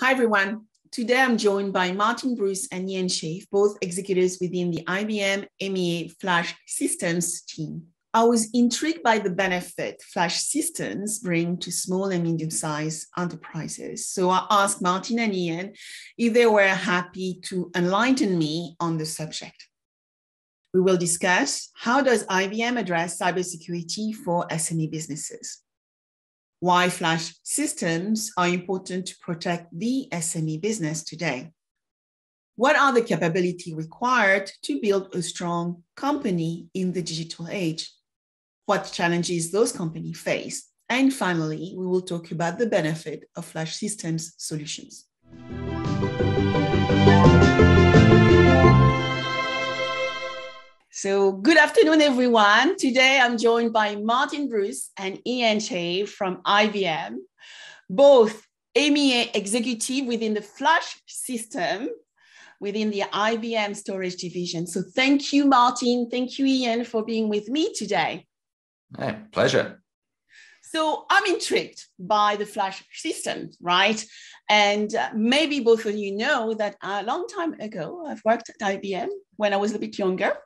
Hi, everyone. Today, I'm joined by Martin Bruce and Ian Shave, both executives within the IBM EMEA Flash Systems team. I was intrigued by the benefit Flash Systems bring to small and medium-sized enterprises. So I asked Martin and Ian if they were happy to enlighten me on the subject. We will discuss how does IBM address cybersecurity for SME businesses? Why Flash systems are important to protect the SME business today. What are the capabilities required to build a strong company in the digital age? What challenges those companies face? And finally, we will talk about the benefit of Flash systems solutions. So good afternoon, everyone. Today, I'm joined by Martin Bruce and Ian Shave from IBM, both EMEA executive within the Flash system, within the IBM storage division. So thank you, Martin. Thank you, Ian, for being with me today. Hey, pleasure. So I'm intrigued by the Flash system, right? And maybe both of you know that a long time ago, I've worked at IBM when I was a bit younger.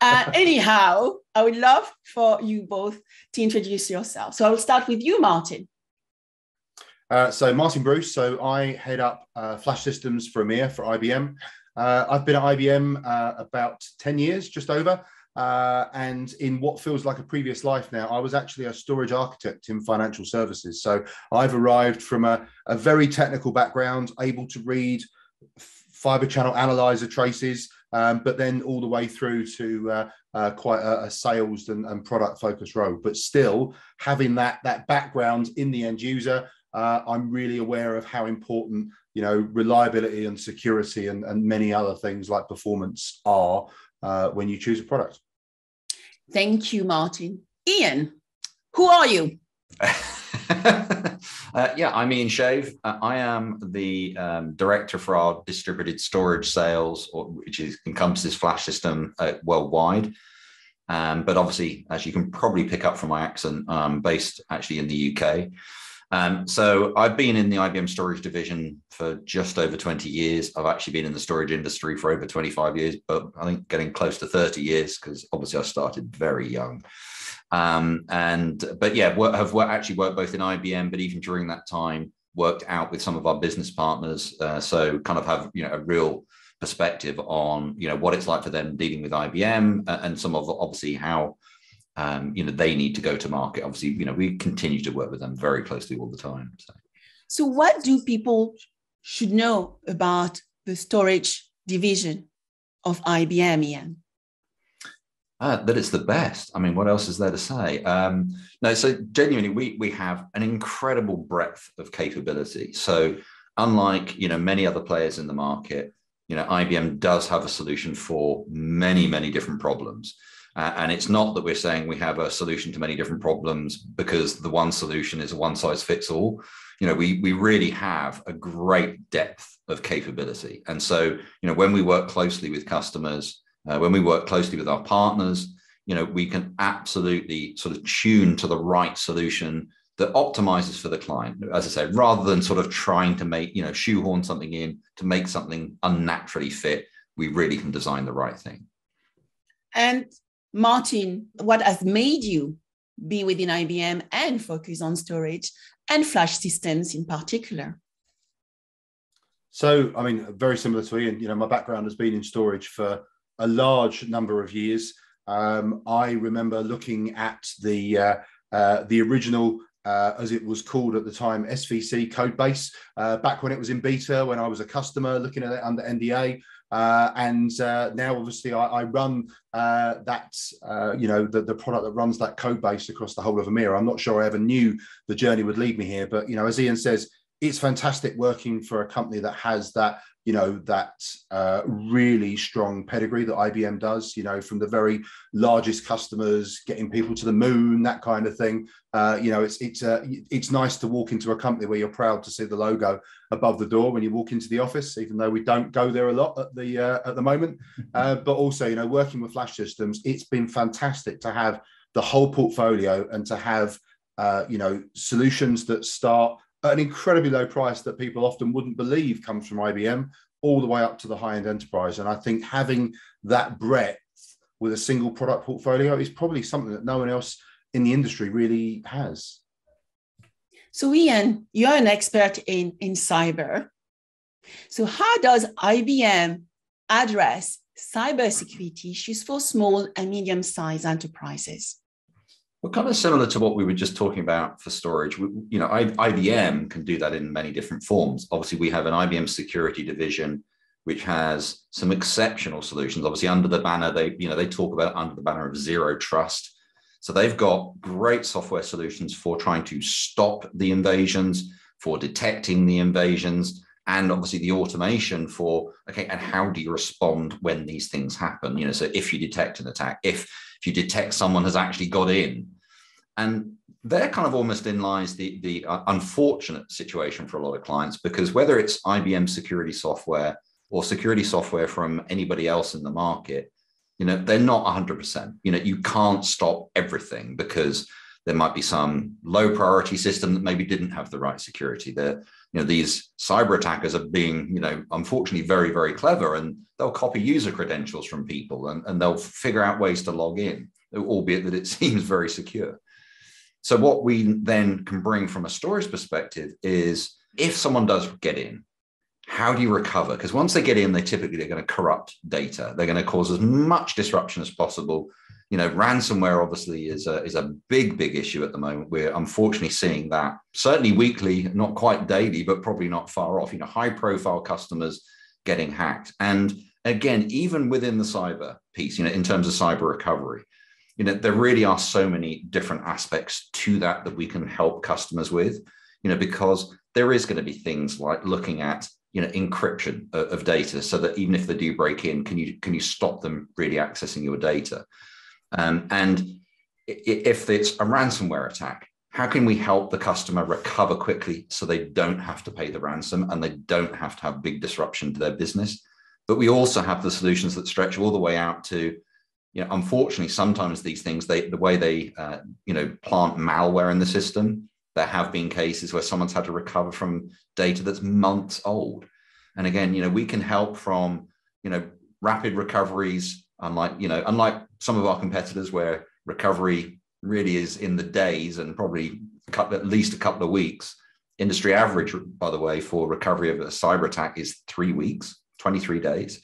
Anyhow, I would love for you both to introduce yourself. So I will start with you, Martin. So Martin Bruce. So I head up Flash Systems for EMEA for IBM. I've been at IBM about 10 years, just over. And in what feels like a previous life now, I was actually a storage architect in financial services. So I've arrived from a very technical background, able to read fiber channel analyzer traces, but then all the way through to quite a sales and product focused role. But still having that background in the end user, I'm really aware of how important, you know, reliability and security and many other things like performance are when you choose a product. Thank you, Martin. Ian, who are you? Yeah, I'm Ian Shave. I am the director for our distributed storage sales, which encompasses Flash System worldwide. But obviously, as you can probably pick up from my accent, I'm based actually in the UK. So I've been in the IBM storage division for just over 20 years. I've actually been in the storage industry for over 25 years, but I think getting close to 30 years because obviously I started very young. But yeah, I've actually worked both in IBM, but even during that time, worked out with some of our business partners. So kind of have, you know, a real perspective on, you know, what it's like for them dealing with IBM and some of obviously how you know, they need to go to market. Obviously, you know, we continue to work with them very closely all the time. So what do people should know about the storage division of IBM, Ian? That it's the best. I mean, what else is there to say? No, so genuinely, we have an incredible breadth of capability. So unlike, you know, many other players in the market, you know, IBM does have a solution for many, many different problems. And it's not that we're saying we have a solution to many different problems because the one solution is a one size fits all. You know, we really have a great depth of capability. And so, you know, when we work closely with customers, when we work closely with our partners, you know, we can absolutely sort of tune to the right solution that optimizes for the client, as I said, rather than sort of trying to make, you know, shoehorn something in to make something unnaturally fit. We really can design the right thing. And Martin, what has made you be within IBM and focus on storage and Flash systems in particular? So, I mean, very similar to Ian, you know, my background has been in storage for a large number of years. I remember looking at the original, as it was called at the time, SVC codebase, back when it was in beta, when I was a customer looking at it under NDA. Now, obviously, I run you know, the product that runs that code base across the whole of EMEA. I'm not sure I ever knew the journey would lead me here, but, you know, as Ian says, it's fantastic working for a company that has that, you know, that really strong pedigree that IBM does, you know, from the very largest customers, getting people to the moon, that kind of thing. You know, it's nice to walk into a company where you're proud to see the logo above the door when you walk into the office, even though we don't go there a lot at the moment. But also, you know, working with Flash Systems, it's been fantastic to have the whole portfolio and to have, you know, solutions that start at an incredibly low price that people often wouldn't believe comes from IBM, all the way up to the high-end enterprise. And I think having that breadth with a single product portfolio is probably something that no one else in the industry really has. So Ian, you're an expert in cyber. So how does IBM address cybersecurity issues for small and medium-sized enterprises? Well, kind of similar to what we were just talking about for storage. You know, IBM can do that in many different forms. Obviously, we have an IBM security division, which has some exceptional solutions. Obviously, under the banner, they talk about under the banner of zero trust. So they've got great software solutions for trying to stop the invasions, for detecting the invasions, and obviously the automation for, okay, and how do you respond when these things happen? You know, so if you detect an attack, if you detect someone has actually got in, and they're kind of almost in lies the unfortunate situation for a lot of clients, because whether it's IBM security software or security software from anybody else in the market, you know, they're not 100%. You know, you can't stop everything because there might be some low priority system that maybe didn't have the right security. You know, these cyber attackers are being, you know, unfortunately very, very clever, and they'll copy user credentials from people and they'll figure out ways to log in, albeit that it seems very secure. So what we then can bring from a storage perspective is, if someone does get in, how do you recover? Because once they get in, they're going to corrupt data. They're going to cause as much disruption as possible. You know, ransomware obviously is a big, big issue at the moment. We're unfortunately seeing that certainly weekly, not quite daily, but probably not far off. You know, high profile customers getting hacked. And again, even within the cyber piece, you know, in terms of cyber recovery, you know, there really are so many different aspects to that we can help customers with, you know, because there is going to be things like looking at, you know, encryption of data, so that even if they do break in, can you stop them really accessing your data? And if it's a ransomware attack, how can we help the customer recover quickly so they don't have to pay the ransom and they don't have to have big disruption to their business? But we also have the solutions that stretch all the way out to, you know, unfortunately, sometimes these things, the way they you know, plant malware in the system. There have been cases where someone's had to recover from data that's months old. And again, you know, we can help from, you know, rapid recoveries, unlike some of our competitors where recovery really is in the days and probably at least a couple of weeks. Industry average, by the way, for recovery of a cyber attack is 3 weeks, 23 days.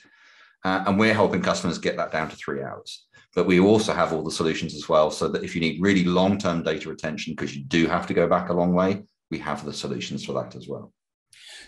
And we're helping customers get that down to 3 hours. But we also have all the solutions as well, so that if you need really long-term data retention, because you do have to go back a long way, we have the solutions for that as well.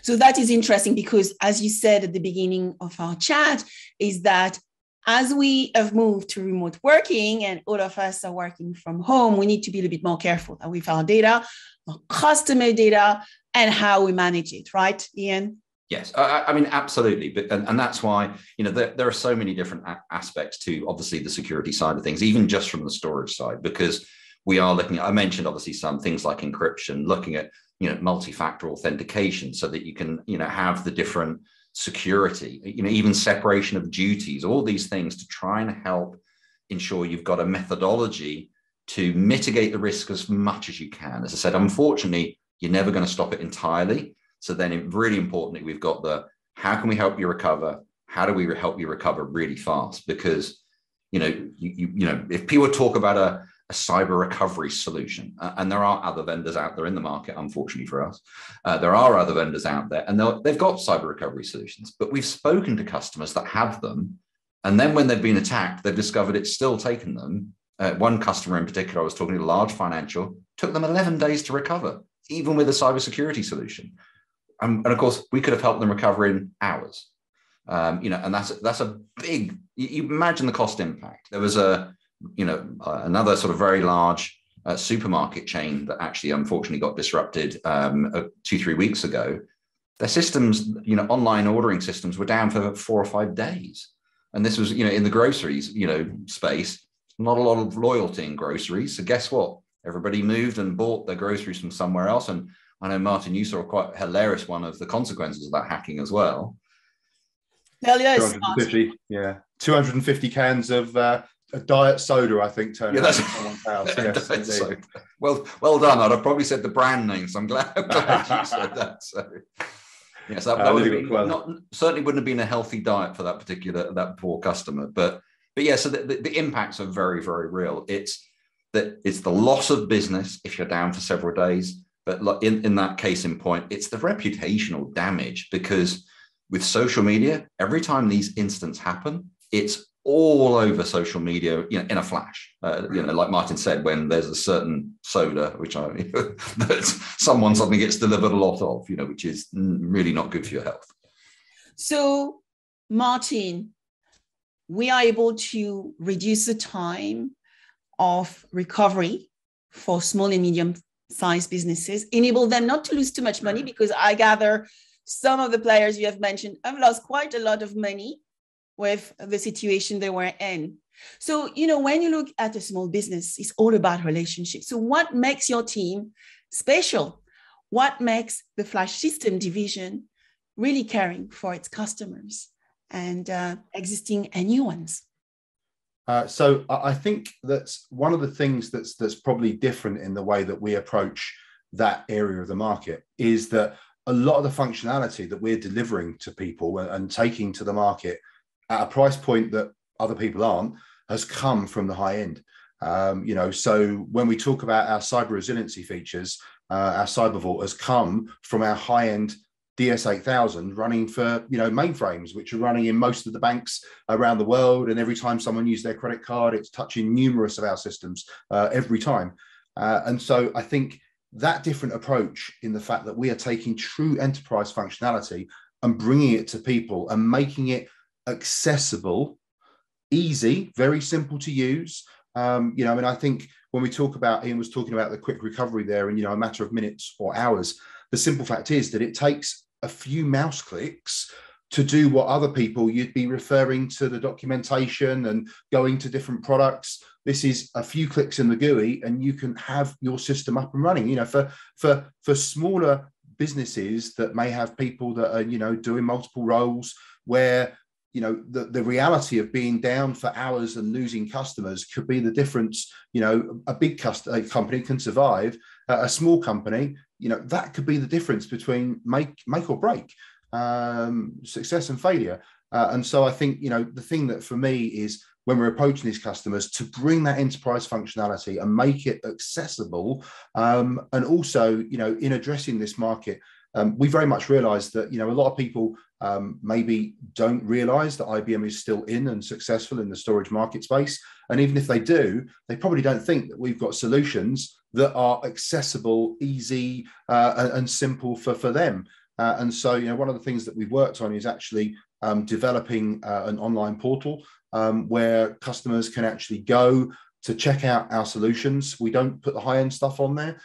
So that is interesting, because as you said at the beginning of our chat, is that as we have moved to remote working and all of us are working from home, we need to be a little bit more careful with our data, our customer data, and how we manage it, right, Ian? Yes, I mean, absolutely. But and that's why, you know, there are so many different aspects to obviously the security side of things, even just from the storage side, because we are looking at, I mentioned obviously some things like encryption, looking at, you know, multi-factor authentication so that you can, you know, have the different security, you know, even separation of duties, all these things to try and help ensure you've got a methodology to mitigate the risk as much as you can. As I said, unfortunately, you're never going to stop it entirely. So then really importantly, we've got the, how can we help you recover? How do we help you recover really fast? Because, you know, you know, if people talk about a cyber recovery solution, and there are other vendors out there in the market, unfortunately for us, there are other vendors out there, and they've got cyber recovery solutions, but we've spoken to customers that have them. And then when they've been attacked, they've discovered it's still taken them. One customer in particular, I was talking to, a large financial, took them 11 days to recover, even with a cybersecurity solution. And of course, we could have helped them recover in hours, you know, and that's a big, you imagine the cost impact. There was another sort of very large supermarket chain that actually unfortunately got disrupted 2-3 weeks ago. Their systems, you know, online ordering systems were down for 4 or 5 days. And this was, you know, in the groceries, you know, space, not a lot of loyalty in groceries. So guess what? Everybody moved and bought their groceries from somewhere else. And I know, Martin, you saw a quite hilarious one of the consequences of that hacking as well. Hell yes. 250 cans of a diet soda, I think, turned out in someone's house. Yes, well done. I'd have probably said the brand name, so I'm glad, you said that. So, yes, that would have been certainly wouldn't have been a healthy diet for that particular, that poor customer. But yeah, so the impacts are very, very real. It's the loss of business if you're down for several days. But in that case in point, it's the reputational damage, because with social media, every time these incidents happen, it's all over social media, in a flash. Like Martin said, when there's a certain soda, that someone suddenly gets delivered a lot of, which is really not good for your health. So, Martin, we are able to reduce the time of recovery for small and medium-sized businesses, enable them not to lose too much money, because I gather some of the players you have mentioned have lost quite a lot of money with the situation they were in. So, when you look at a small business, it's all about relationships. So what makes your team special? What makes the Flash System Division really caring for its customers and existing and new ones? So I think that's one of the things that's probably different in the way that we approach that area of the market, is that a lot of the functionality that we're delivering to people and taking to the market at a price point that other people aren't, has come from the high end. So when we talk about our cyber resiliency features, our CyberVault has come from our high end DS8000 running for, mainframes, which are running in most of the banks around the world. And every time someone uses their credit card, it's touching numerous of our systems every time. And so I think that different approach, in the fact that we are taking true enterprise functionality and bringing it to people and making it accessible, easy, very simple to use. And I think when we talk about, Ian was talking about the quick recovery there in, a matter of minutes or hours, the simple fact is that it takes a few mouse clicks to do what other people, you'd be referring to the documentation and going to different products. This is a few clicks in the GUI and you can have your system up and running, for smaller businesses that may have people that are, doing multiple roles, where the reality of being down for hours and losing customers could be the difference. A big company can survive. A small company, that could be the difference between make or break, success and failure. And so I think the thing that for me is, when we're approaching these customers, to bring that enterprise functionality and make it accessible, and also in addressing this market. We very much realized that, a lot of people maybe don't realize that IBM is still in and successful in the storage market space. And even if they do, they probably don't think that we've got solutions that are accessible, easy, and simple for them. And so, one of the things that we've worked on is actually developing an online portal where customers can actually go to check out our solutions. We don't put the high-end stuff on there.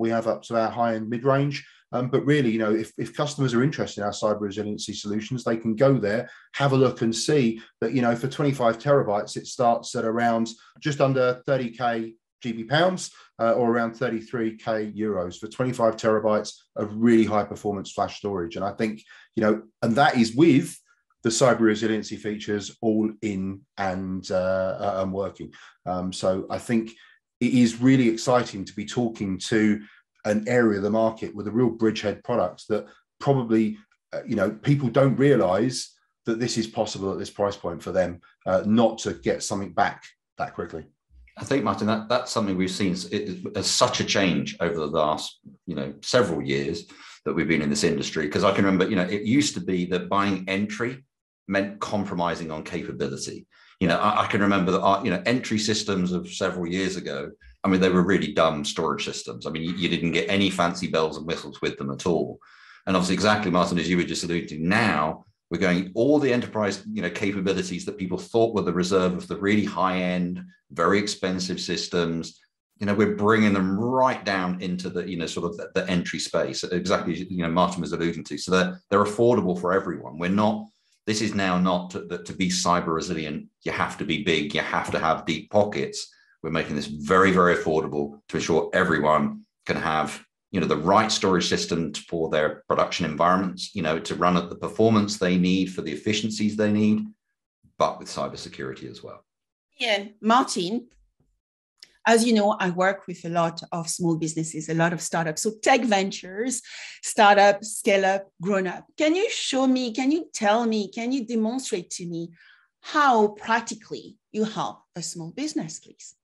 We have up to our high-end mid-range. But really, if customers are interested in our cyber resiliency solutions, they can go there, have a look and see that, for 25 terabytes, it starts at around just under 30K GB pounds or around 33K euros for 25 terabytes of really high performance flash storage. And I think, and that is with the cyber resiliency features all in and working. So I think it is really exciting to be talking to an area of the market with a real bridgehead product that probably, people don't realize that this is possible at this price point for them, not to get something back that quickly. I think, Martin, that's something we've seen as such a change over the last, several years that we've been in this industry. Because I can remember, it used to be that buying entry meant compromising on capability. I can remember that our, entry systems of several years ago, they were really dumb storage systems. You didn't get any fancy bells and whistles with them at all. And obviously, exactly, Martin, as you were just alluding to, now we're going all the enterprise, capabilities that people thought were the reserve of the really high-end, very expensive systems. We're bringing them right down into the, the entry space. Exactly, Martin was alluding to. So they're affordable for everyone. This is now not that to be cyber resilient, you have to be big, you have to have deep pockets. We're making this very, very affordable to ensure everyone can have, the right storage system for their production environments, to run at the performance they need for the efficiencies they need, but with cybersecurity as well. Ian, Martin, as you know, I work with a lot of small businesses, a lot of startups. So tech ventures, startup, scale up, grown up. Can you show me, can you tell me, can you demonstrate to me how practically you help a small business, please?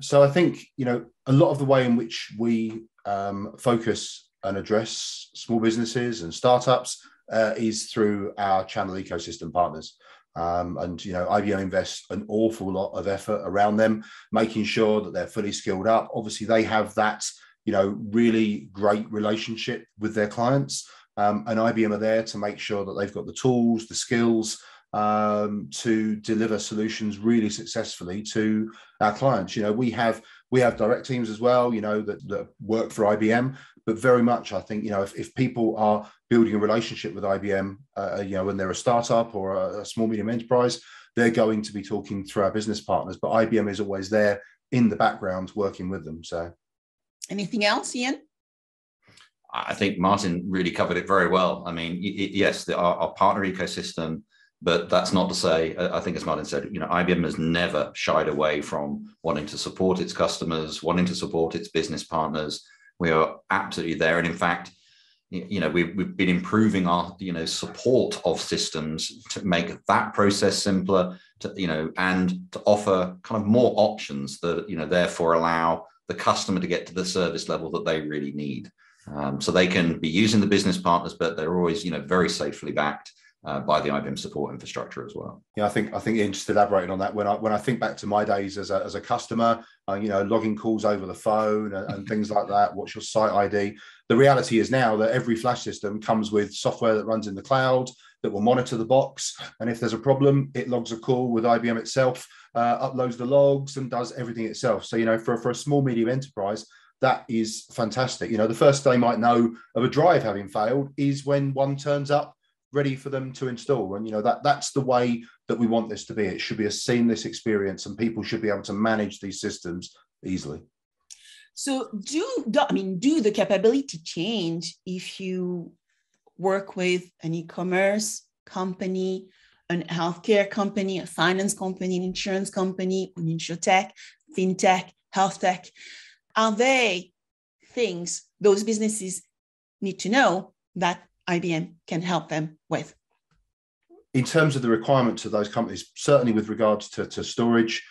So I think, you know, a lot of the way in which we focus and address small businesses and startups is through our channel ecosystem partners. And, you know, IBM invests an awful lot of effort around them, making sure that they're fully skilled up. Obviously, they have that, you know, really great relationship with their clients. And IBM are there to make sure that they've got the tools, the skills to deliver solutions really successfully to our clients. You know, we have direct teams as well, you know, that work for IBM. But very much, I think, you know, if people are building a relationship with IBM, you know, when they're a startup or a small, medium enterprise, they're going to be talking through our business partners. But IBM is always there in the background working with them. So anything else, Ian? I think Martin really covered it very well. I mean, yes, there are our partner ecosystem, but that's not to say, I think as Martin said, you know, IBM has never shied away from wanting to support its customers, wanting to support its business partners. We are absolutely there. And in fact, you know, we've been improving our, you know, support of systems to make that process simpler, to, you know, and to offer kind of more options that, you know, therefore allow the customer to get to the service level that they really need. So they can be using the business partners, but they're always, you know, very safely backed by the IBM support infrastructure as well. Yeah, I think Ian just elaborated on that. When I think back to my days as a customer, you know, logging calls over the phone and things like that, what's your site ID? The reality is now that every flash system comes with software that runs in the cloud that will monitor the box. And if there's a problem, it logs a call with IBM itself, uploads the logs and does everything itself. So, you know, for a small, medium enterprise, that is fantastic. You know, the first they might know of a drive having failed is when one turns up ready for them to install. And, you know, that's the way that we want this to be. It should be a seamless experience and people should be able to manage these systems easily. So do the capability change if you work with an e-commerce company, an healthcare company, a finance company, an insurance company, an insurtech, fintech, health tech? Are they things those businesses need to know that IBM can help them with? In terms of the requirements of those companies, certainly with regards to storage,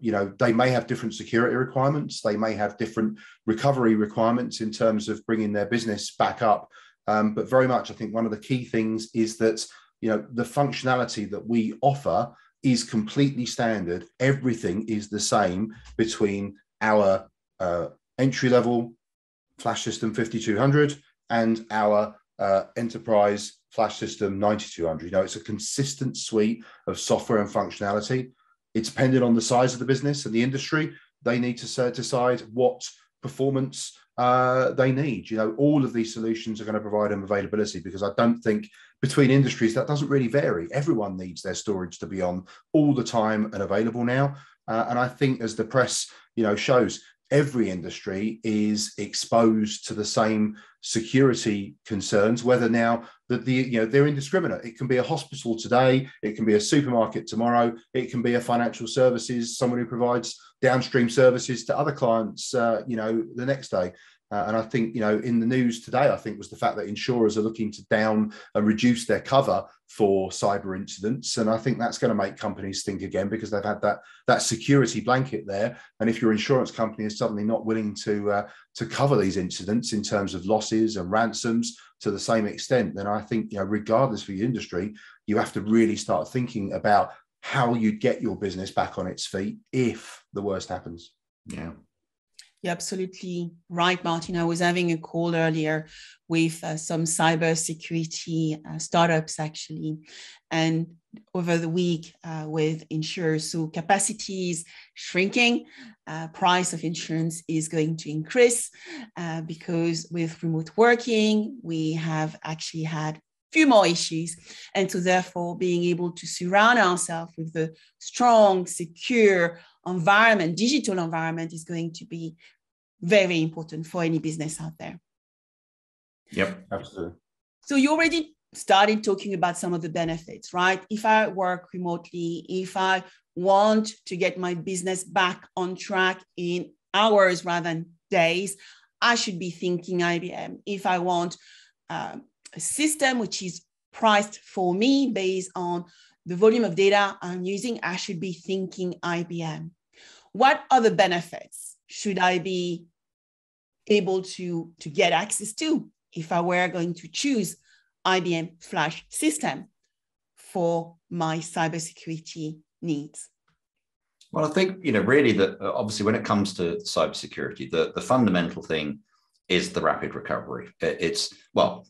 you know, they may have different security requirements. They may have different recovery requirements in terms of bringing their business back up. But very much, I think one of the key things is that, you know, the functionality that we offer is completely standard. Everything is the same between our entry-level Flash System 5200 and our enterprise flash system 9200. You know, it's a consistent suite of software and functionality. It's dependent on the size of the business and the industry. They need to decide what performance they need. You know, all of these solutions are going to provide them availability, because I don't think between industries that doesn't really vary. Everyone needs their storage to be on all the time and available now. And I think, as the press, you know, shows, every industry is exposed to the same security concerns, whether now that you know, they're indiscriminate. It can be a hospital today, it can be a supermarket tomorrow, it can be a financial services, someone who provides downstream services to other clients, you know, the next day. And I think, you know, in the news today, I think was the fact that insurers are looking to down and reduce their cover for cyber incidents. And I think that's going to make companies think again, because they've had that security blanket there. And if your insurance company is suddenly not willing to cover these incidents in terms of losses and ransoms to the same extent, then I think, you know, regardless of your industry, you have to really start thinking about how you get your business back on its feet if the worst happens. Yeah. You're absolutely right, Martin. I was having a call earlier with some cybersecurity startups, actually, and over the week with insurers. So capacity is shrinking. Price of insurance is going to increase because with remote working, we have actually had few more issues. And so therefore, being able to surround ourselves with the strong, secure environment, digital environment, is going to be very important for any business out there. Yep, absolutely. So you already started talking about some of the benefits, right? If I work remotely, if I want to get my business back on track in hours rather than days, I should be thinking IBM. If I want a system which is priced for me based on the volume of data I'm using, I should be thinking IBM. What other benefits should I be able to get access to if I were going to choose IBM Flash system for my cybersecurity needs? Well, I think, you know, really that obviously when it comes to cybersecurity, the fundamental thing is the rapid recovery. It's, well,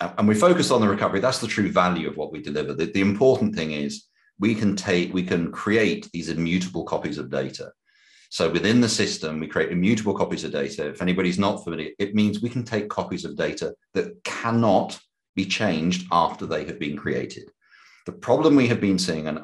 and we focus on the recovery. That's the true value of what we deliver. The important thing is we can create these immutable copies of data. So within the system, we create immutable copies of data. If anybody's not familiar, it means we can take copies of data that cannot be changed after they have been created. The problem we have been seeing, and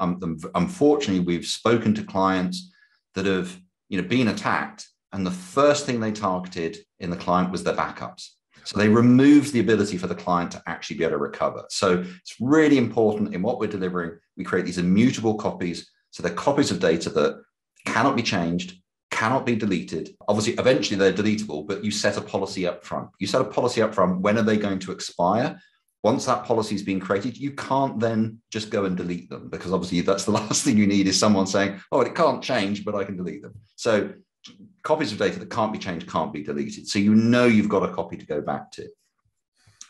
unfortunately, we've spoken to clients that have, you know, been attacked, and the first thing they targeted in the client was their backups. So they removed the ability for the client to actually be able to recover. So it's really important in what we're delivering, we create these immutable copies. So they're copies of data that cannot be changed, cannot be deleted. Obviously, eventually they're deletable, but you set a policy up front. You set a policy up front, when are they going to expire? Once that policy has been created, you can't then just go and delete them, because obviously that's the last thing you need is someone saying, oh, it can't change, but I can delete them. So copies of data that can't be changed can't be deleted. So you know you've got a copy to go back to.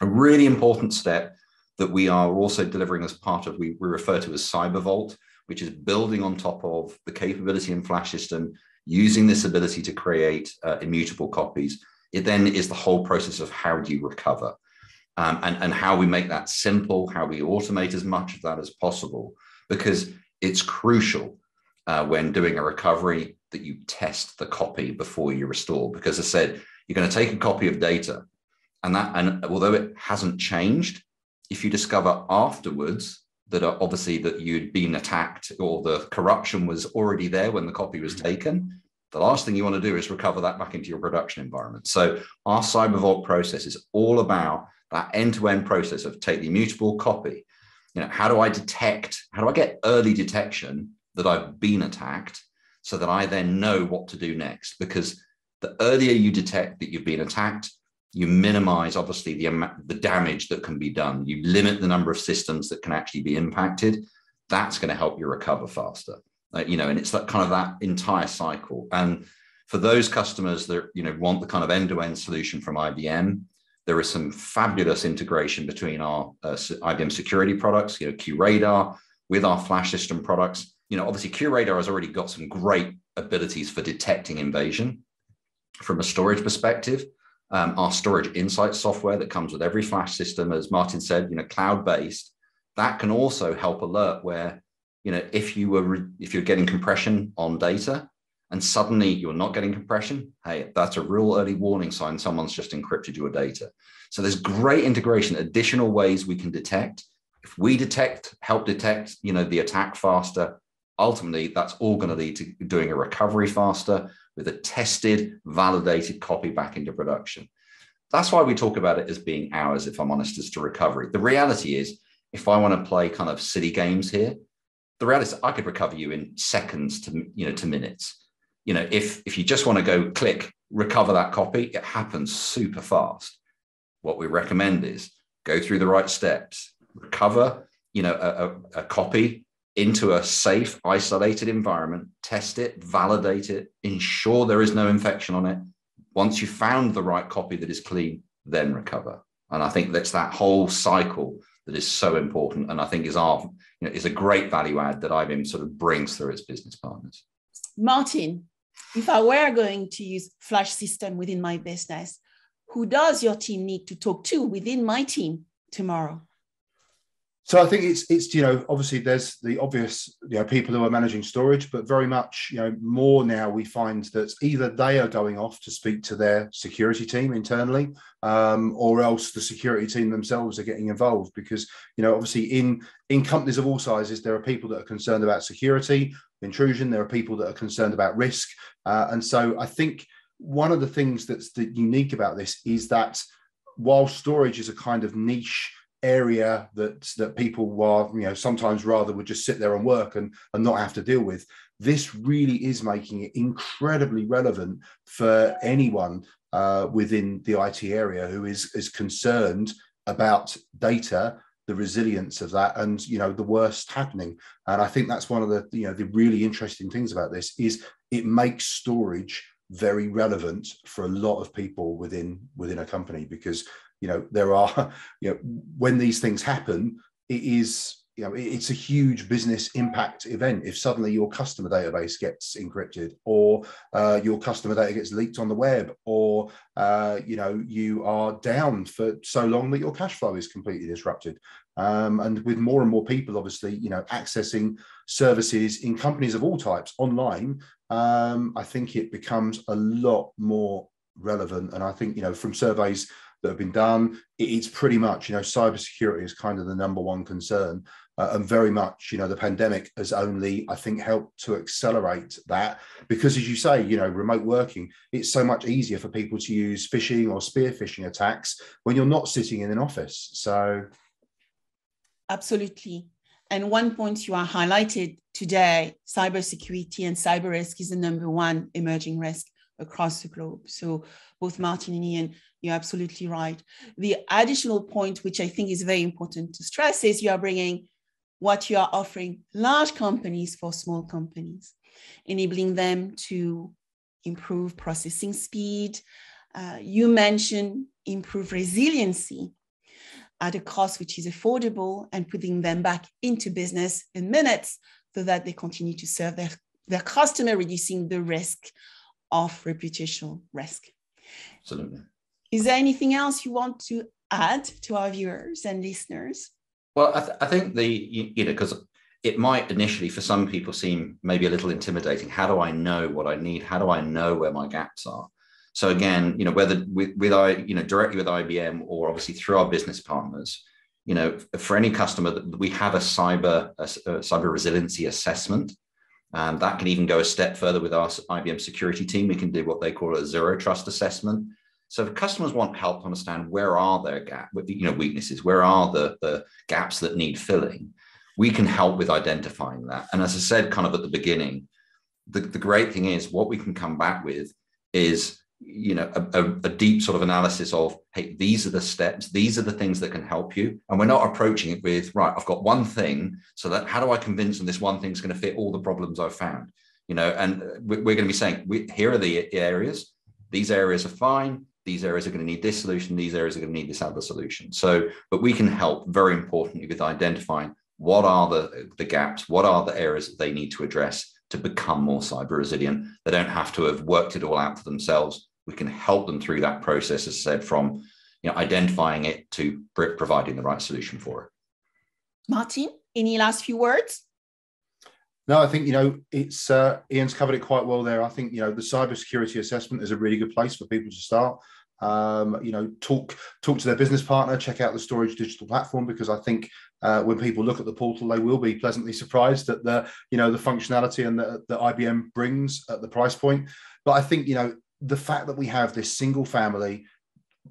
A really important step that we are also delivering as part of, we refer to as CyberVault, which is building on top of the capability in Flash system, using this ability to create immutable copies. It then is the whole process of how do you recover and how we make that simple, how we automate as much of that as possible, because it's crucial when doing a recovery that you test the copy before you restore, because as I said, you're going to take a copy of data and although it hasn't changed, if you discover afterwards that are obviously that you'd been attacked or the corruption was already there when the copy was taken, the last thing you want to do is recover that back into your production environment. So our CyberVault process is all about that end-to-end process of take the immutable copy. You know, how do I detect, how do I get early detection that I've been attacked so that I then know what to do next? Because the earlier you detect that you've been attacked, you minimize, obviously, the damage that can be done. You limit the number of systems that can actually be impacted. That's going to help you recover faster, you know, and it's that kind of that entire cycle. And for those customers that, you know, want the kind of end-to-end solution from IBM, there is some fabulous integration between our IBM security products, you know, QRadar with our Flash system products. You know, obviously, QRadar has already got some great abilities for detecting invasion from a storage perspective. Our storage insight software that comes with every Flash system, as Martin said, you know, cloud-based, that can also help alert where, you know, if you're getting compression on data and suddenly you're not getting compression, hey, that's a real early warning sign someone's just encrypted your data. So there's great integration, additional ways we can detect. If we help detect, you know, the attack faster, ultimately that's all going to lead to doing a recovery faster, with a tested, validated copy back into production. That's why we talk about it as being ours, if I'm honest, as to recovery. The reality is, if I want to play kind of silly games here, the reality is I could recover you in seconds to minutes. You know, if you just want to go click, recover that copy, it happens super fast. What we recommend is go through the right steps, recover, you know, a copy into a safe, isolated environment, test it, validate it, ensure there is no infection on it. Once you've found the right copy that is clean, then recover. And I think that's that whole cycle that is so important, and I think is our, you know, is a great value add that IBM sort of brings through its business partners. Martin, if I were going to use Flash system within my business, who does your team need to talk to within my team tomorrow? So I think it's you know, obviously there's the obvious, you know, people who are managing storage, but very much, you know, more now we find that either they are going off to speak to their security team internally, or else the security team themselves are getting involved, because, you know, obviously in companies of all sizes, there are people that are concerned about security, intrusion, there are people that are concerned about risk. And so I think one of the things that's unique about this is that while storage is a kind of niche area that people were, sometimes rather would just sit there and work and not have to deal with. This really is making it incredibly relevant for anyone within the IT area who is concerned about data, the resilience of that, and the worst happening. And I think that's one of the the really interesting things about this is it makes storage very relevant for a lot of people within a company, because there are, when these things happen, it is, it's a huge business impact event. If suddenly your customer database gets encrypted, or your customer data gets leaked on the web, or, you are down for so long that your cash flow is completely disrupted. And with more and more people, obviously, accessing services in companies of all types online, I think it becomes a lot more relevant. And I think, from surveys that have been done, it's pretty much, cybersecurity is kind of the number one concern, and very much, the pandemic has only, I think, helped to accelerate that, because as you say, remote working, it's so much easier for people to use phishing or spear phishing attacks when you're not sitting in an office. So. Absolutely. And one point you are highlighted today, cybersecurity and cyber risk is the number one emerging risk across the globe. So both Martin and Ian, you're absolutely right. The additional point, which I think is very important to stress, is you are bringing what you are offering large companies for small companies, enabling them to improve processing speed. You mentioned improve resiliency at a cost which is affordable, and putting them back into business in minutes so that they continue to serve their customer, reducing the risk of reputational risk. Absolutely. Is there anything else you want to add to our viewers and listeners? Well, I think because it might initially for some people seem maybe a little intimidating. How do I know what I need? How do I know where my gaps are? So again, whether directly with IBM or obviously through our business partners, for any customer, we have a cyber resiliency assessment. That can even go a step further with our IBM security team. We can do what they call a zero trust assessment. So if customers want help to understand where are their weaknesses, where are the gaps that need filling, we can help with identifying that. And as I said, kind of at the beginning, the great thing is what we can come back with is, a deep sort of analysis of, hey, these are the steps, these are the things that can help you. And we're not approaching it with, right, I've got one thing, so that how do I convince them this one thing's going to fit all the problems I've found? And we're going to be saying, here are the areas, these areas are fine, these areas are going to need this solution, these areas are going to need this other solution. So, but we can help very importantly with identifying what are the gaps, what are the areas that they need to address to become more cyber resilient. They don't have to have worked it all out for themselves. We can help them through that process, as I said, from identifying it to providing the right solution for it. Martin, any last few words? No, I think, it's Ian's covered it quite well there. I think, the cybersecurity assessment is a really good place for people to start. Talk to their business partner, check out the storage digital platform, because I think when people look at the portal, they will be pleasantly surprised at the functionality and that IBM brings at the price point. But I think, the fact that we have this single family,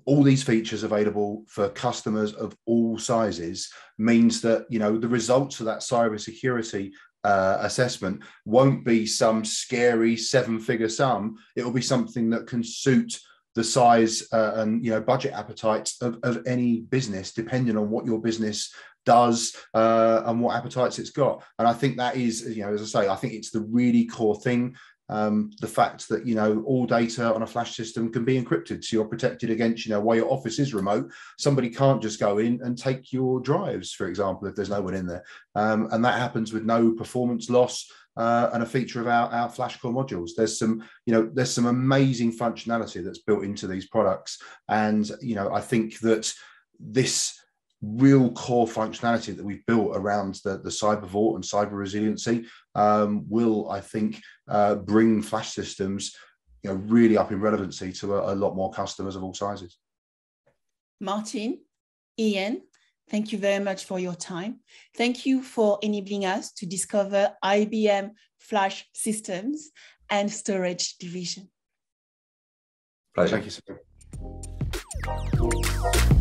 all these features available for customers of all sizes, means that, the results of that cybersecurity assessment won't be some scary 7-figure sum. It will be something that can suit the size and budget appetites of any business, depending on what your business does and what appetites it's got. And I think that is, as I say, I think it's the really core thing. The fact that, all data on a flash system can be encrypted. So you're protected against, while your office is remote, somebody can't just go in and take your drives, for example, if there's no one in there. And that happens with no performance loss. And a feature of our FlashCore modules. There's some, there's some amazing functionality that's built into these products. And, I think that this real core functionality that we've built around the CyberVault and cyber resiliency will, I think, bring flash systems, really up in relevancy to a lot more customers of all sizes. Martin, Ian, thank you very much for your time. Thank you for enabling us to discover IBM Flash Systems and Storage Division. Pleasure. Thank you, sir.